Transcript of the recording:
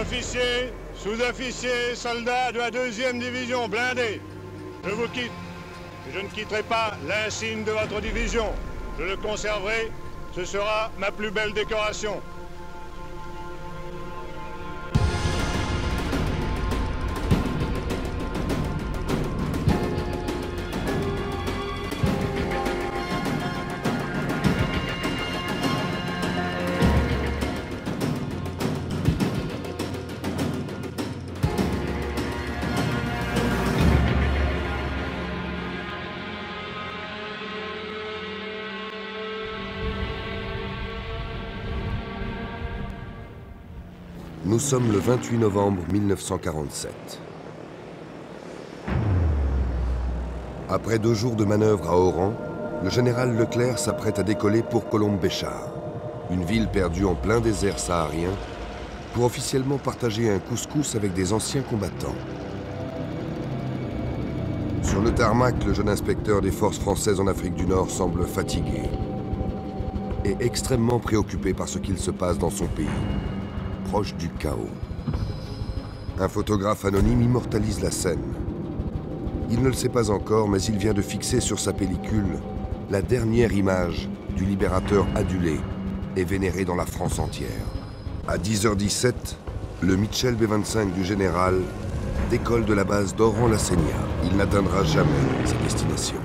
Officiers, sous-officiers, soldats de la 2e division, blindés, je vous quitte. Je ne quitterai pas l'insigne de votre division. Je le conserverai. Ce sera ma plus belle décoration. Nous sommes le 28 novembre 1947. Après 2 jours de manœuvre à Oran, le général Leclerc s'apprête à décoller pour Colomb-Béchar, une ville perdue en plein désert saharien, pour officiellement partager un couscous avec des anciens combattants. Sur le tarmac, le jeune inspecteur des forces françaises en Afrique du Nord semble fatigué et extrêmement préoccupé par ce qu'il se passe dans son pays. Proche du chaos. Un photographe anonyme immortalise la scène. Il ne le sait pas encore, mais il vient de fixer sur sa pellicule la dernière image du libérateur adulé et vénéré dans la France entière. À 10h17, le Mitchell B-25 du général décolle de la base d'Oran-la-Seigna. Il n'atteindra jamais sa destination.